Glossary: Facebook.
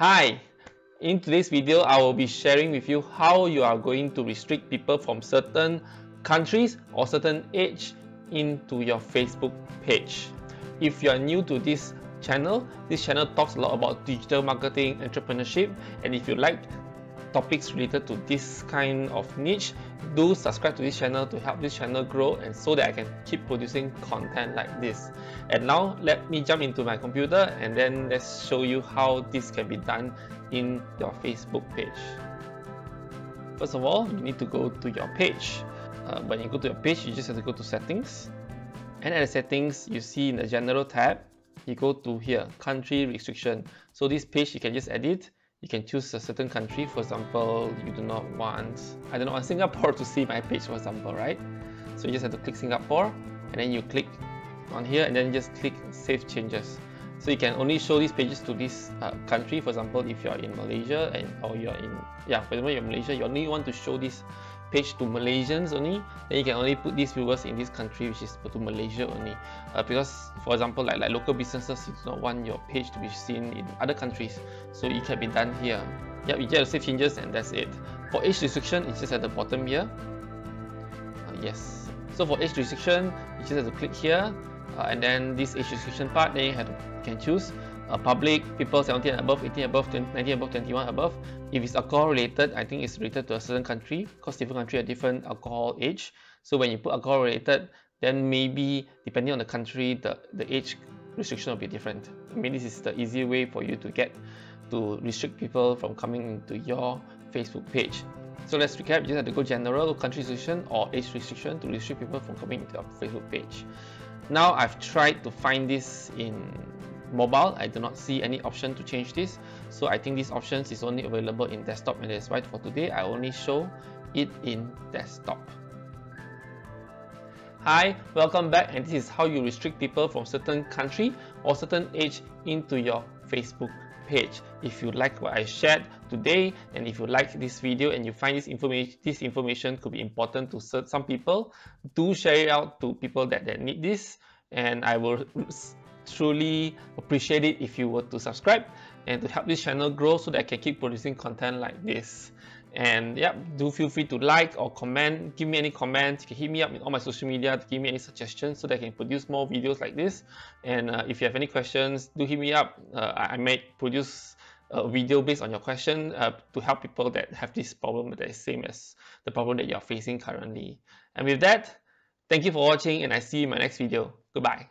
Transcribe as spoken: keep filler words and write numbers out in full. Hi, in today's video, I will be sharing with you how you are going to restrict people from certain countries or certain age into your Facebook page. If you are new to this channel, this channel talks a lot about digital marketing, entrepreneurship, and if you like topics related to this kind of niche, do subscribe to this channel to help this channel grow and so that I can keep producing content like this. And now let me jump into my computer and then let's show you how this can be done in your Facebook page. First of all, you need to go to your page. Uh, when you go to your page, you just have to go to settings, and at the settings you see in the general tab, you go to here, country restriction. So this page you can just edit. You can choose a certain country. For example, you do not want, I don't know, Singapore to see my page, for example, right? So you just have to click Singapore, and then you click on here, and then just click Save Changes. So you can only show these pages to this uh, country. For example, if you are in Malaysia and or you are in, yeah, for example, you're in Malaysia, you only want to show this page to Malaysians only. Then you can only put these viewers in this country, which is to Malaysia only. Uh, because, for example, like like local businesses, you do not want your page to be seen in other countries. So it can be done here. Yep, you just save changes, and that's it. For age restriction, it's just at the bottom here. Uh, yes. So for age restriction, you just have to click here. Uh, and then this age restriction part, then you have to, you can choose uh, public, people seventeen and above, eighteen above, twenty, nineteen above, twenty-one above. If it's alcohol related, I think it's related to a certain country, because different country have different alcohol age. So when you put alcohol related, then maybe depending on the country, the, the age restriction will be different. I mean, this is the easy way for you to get to restrict people from coming into your Facebook page. So let's recap. You just have to go general, country restriction or age restriction to restrict people from coming into your Facebook page. Now I've tried to find this in mobile. I do not see any option to change this. So I think these options is only available in desktop, and that's why for today I only show it in desktop. Hi, welcome back, and this is how you restrict people from certain country or certain age into your Facebook page. If you like what I shared today, and if you like this video and you find this information this information could be important to some people, do share it out to people that, that need this, and I will truly appreciate it if you were to subscribe and to help this channel grow so that I can keep producing content like this. And yeah, do feel free to like or comment, give me any comments. You can hit me up in all my social media to give me any suggestions so that I can produce more videos like this. And uh, if you have any questions, do hit me up. Uh, I may produce a video based on your question uh, to help people that have this problem that is same as the problem that you are facing currently. And with that, thank you for watching, and I see you in my next video. Goodbye.